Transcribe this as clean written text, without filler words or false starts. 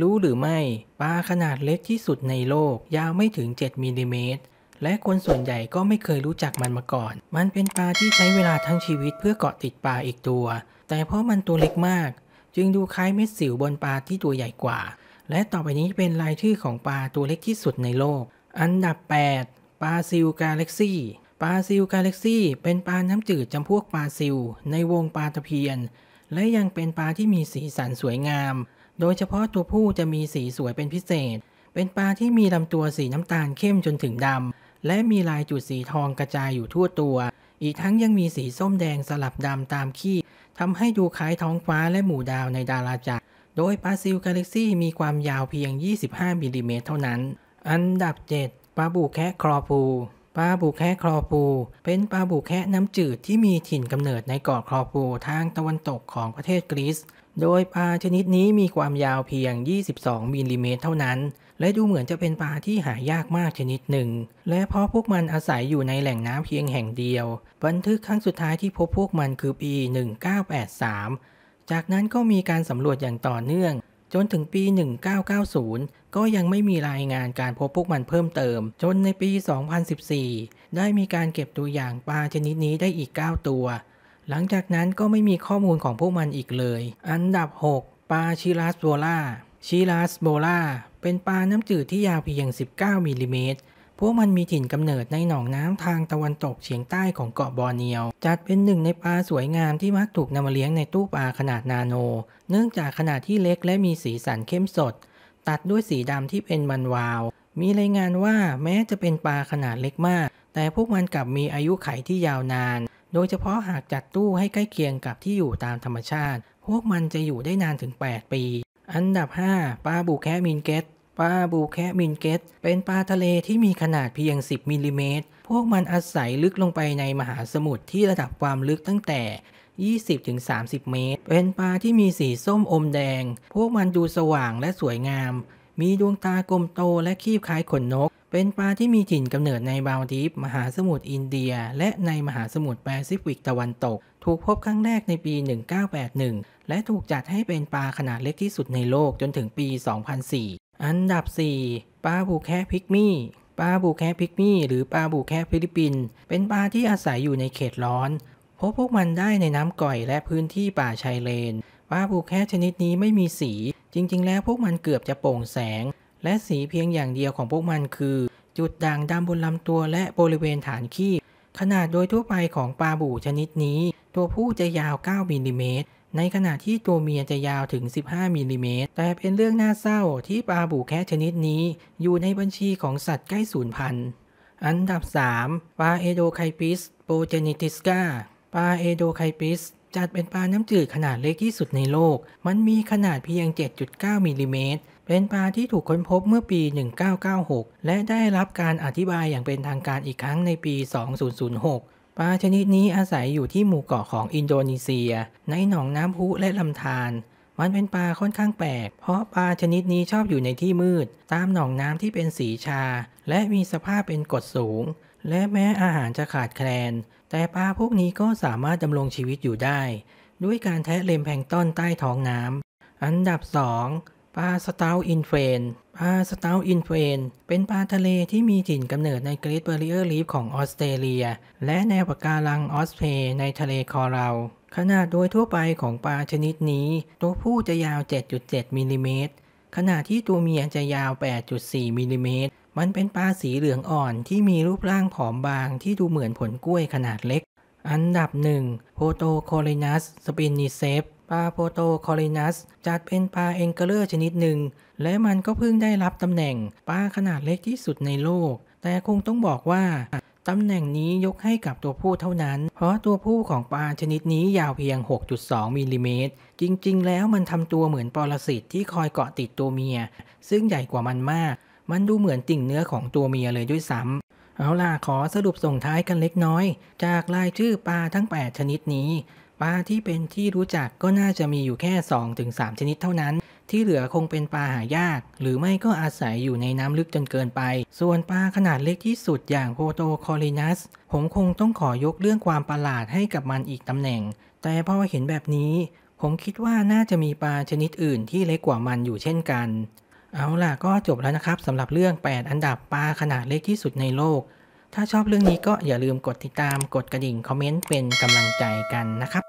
รู้หรือไม่ปลาขนาดเล็กที่สุดในโลกยาวไม่ถึง7มิลลิเมตรและคนส่วนใหญ่ก็ไม่เคยรู้จักมันมาก่อนมันเป็นปลาที่ใช้เวลาทั้งชีวิตเพื่อเกาะติดปลาอีกตัวแต่เพราะมันตัวเล็กมากจึงดูคล้ายเม็ดสิวบนปลาที่ตัวใหญ่กว่าและต่อไปนี้เป็นรายชื่อของปลาตัวเล็กที่สุดในโลกอันดับ8ปลาซิลกาแล็กซี่ปลาซิลกาแล็กซี่เป็นปลาน้ำจืดจำพวกปลาซิลในวงปลาตะเพียนและยังเป็นปลาที่มีสีสันสวยงามโดยเฉพาะตัวผู้จะมีสีสวยเป็นพิเศษเป็นปลาที่มีลำตัวสีน้ำตาลเข้มจนถึงดำและมีลายจุดสีทองกระจายอยู่ทั่วตัวอีกทั้งยังมีสีส้มแดงสลับดำตามขี้ทำให้ดูคล้ายท้องฟ้าและหมู่ดาวในดาราจักรโดยปลาซิลกาแล็กซี่มีความยาวเพียง25มิลลิเมตรเท่านั้นอันดับ7ปลาบู่แคะคลอพูปลาบู่แคะคลอพูเป็นปลาบู่แคะน้ำจืดที่มีถิ่นกำเนิดในเกาะคลอพูทางตะวันตกของประเทศกรีซโดยปลาชนิดนี้มีความยาวเพียง22มิลลิเมตรเท่านั้นและดูเหมือนจะเป็นปลาที่หายากมากชนิดหนึ่งและเพราะพวกมันอาศัยอยู่ในแหล่งน้ำเพียงแห่งเดียวบันทึกครั้งสุดท้ายที่พบพวกมันคือปี1983จากนั้นก็มีการสำรวจอย่างต่อเนื่องจนถึงปี1990ก็ยังไม่มีรายงานการพบพวกมันเพิ่มเติมจนในปี2014ได้มีการเก็บตัวอย่างปลาชนิดนี้ได้อีก9ตัวหลังจากนั้นก็ไม่มีข้อมูลของพวกมันอีกเลยอันดับ6ปลาชิลาสโบล่าชิลาสโบล่าเป็นปลาน้ำจืดที่ยาวเพียง19มิลลิเมตรพวกมันมีถิ่นกำเนิดในหนองน้ำทางตะวันตกเฉียงใต้ของเกาะบอร์เนียวจัดเป็นหนึ่งในปลาสวยงามที่มักถูกนำมาเลี้ยงในตู้ปลาขนาดนาโนเนื่องจากขนาดที่เล็กและมีสีสันเข้มสดตัดด้วยสีดำที่เป็นมันวาวมีรายงานว่าแม้จะเป็นปลาขนาดเล็กมากแต่พวกมันกลับมีอายุไขที่ยาวนานโดยเฉพาะหากจัดตู้ให้ใกล้เคียงกับที่อยู่ตามธรรมชาติพวกมันจะอยู่ได้นานถึง8ปีอันดับ5ปลาบู่แคะมินเก็ตปลาบู่แคะมินเก็ตเป็นปลาทะเลที่มีขนาดเพียง10มิลลิเมตรพวกมันอาศัยลึกลงไปในมหาสมุทรที่ระดับความลึกตั้งแต่ 20-30 เมตรเป็นปลาที่มีสีส้มอมแดงพวกมันดูสว่างและสวยงามมีดวงตากลมโตและครีบคล้ายขนนกเป็นปลาที่มีถิ่นกำเนิดในมัลดีฟส์มหาสมุทรอินเดียและในมหาสมุทรแปซิฟิกตะวันตกถูกพบครั้งแรกในปี1981และถูกจัดให้เป็นปลาขนาดเล็กที่สุดในโลกจนถึงปี2004อันดับ4ปลาบู่แคะพิกมี่ปลาบู่แคะพิกมี่หรือปลาบู่แคะฟิลิปปินส์เป็นปลาที่อาศัยอยู่ในเขตร้อนพบพวกมันได้ในน้ำก่อยและพื้นที่ป่าชายเลนปลาบู่แคะชนิดนี้ไม่มีสีจริงๆแล้วพวกมันเกือบจะโปร่งแสงและสีเพียงอย่างเดียวของพวกมันคือจุดด่างดำบนลำตัวและบริเวณฐานขี้ขนาดโดยทั่วไปของปลาบู่ชนิดนี้ตัวผู้จะยาว9มิลลิเมตรในขณะที่ตัวเมียจะยาวถึง15มิลลิเมตรแต่เป็นเรื่องน่าเศร้าที่ปลาบู่แคะชนิดนี้อยู่ในบัญชีของสัตว์ใกล้สูญพันธุ์อันดับ3ปลาเอโดไคปิสโปเจนิติสกาปลาเอโดไคปิสจัดเป็นปลาน้ำจืดขนาดเล็กที่สุดในโลกมันมีขนาดเพียง 7.9 มิลลิเมตรเป็นปลาที่ถูกค้นพบเมื่อปี1996และได้รับการอธิบายอย่างเป็นทางการอีกครั้งในปี2006ปลาชนิดนี้อาศัยอยู่ที่หมู่เกาะของอินโดนีเซียในหนองน้ำพุและลำธารมันเป็นปลาค่อนข้างแปลกเพราะปลาชนิดนี้ชอบอยู่ในที่มืดตามหนองน้ำที่เป็นสีชาและมีสภาพเป็นกรดสูงและแม้อาหารจะขาดแคลนแต่ปลาพวกนี้ก็สามารถดำรงชีวิตอยู่ได้ด้วยการแทะเลมแพลงก์ต้นใต้ท้องน้ำอันดับ2ปลาสเตาท์อินเฟนปลาสเตาท์อินเฟนเป็นปลาทะเลที่มีถิ่นกำเนิดในเกรทแบรียร์รีฟของออสเตรเลียและแนวปะการังออสเพย์ในทะเลคอรัลขนาดโดยทั่วไปของปลาชนิดนี้ตัวผู้จะยาว 7.7 มิลลิเมตรขณะที่ตัวเมียจะยาว 8.4 มิลลิเมตรมันเป็นปลาสีเหลืองอ่อนที่มีรูปร่างผอมบางที่ดูเหมือนผลกล้วยขนาดเล็กอันดับ1 Photocorynus spiniceps ปลา Photocorynus จัดเป็นปลาเอ็งเกอร์ชนิดหนึ่งและมันก็เพิ่งได้รับตำแหน่งปลาขนาดเล็กที่สุดในโลกแต่คงต้องบอกว่าตำแหน่งนี้ยกให้กับตัวผู้เท่านั้นเพราะตัวผู้ของปลาชนิดนี้ยาวเพียง 6.2 มิลลิเมตรจริงๆแล้วมันทำตัวเหมือนปรสิตที่คอยเกาะติดตัวเมียซึ่งใหญ่กว่ามันมากมันดูเหมือนติ่งเนื้อของตัวเมียเลยด้วยซ้ำเอาล่ะขอสรุปส่งท้ายกันเล็กน้อยจากรายชื่อปลาทั้ง8ชนิดนี้ปลาที่เป็นที่รู้จักก็น่าจะมีอยู่แค่ 2-3 ชนิดเท่านั้นที่เหลือคงเป็นปลาหายากหรือไม่ก็อาศัยอยู่ในน้ำลึกจนเกินไปส่วนปลาขนาดเล็กที่สุดอย่างโพโตคอรินัสผมคงต้องขอยกเรื่องความประหลาดให้กับมันอีกตำแหน่งแต่พอเห็นแบบนี้ ผมคิดว่าน่าจะมีปลาชนิดอื่นที่เล็กกว่ามันอยู่เช่นกันเอาล่ะก็จบแล้วนะครับสำหรับเรื่อง8อันดับปลาขนาดเล็กที่สุดในโลกถ้าชอบเรื่องนี้ก็อย่าลืมกดติดตามกดกระดิ่งคอมเมนต์เป็นกำลังใจกันนะครับ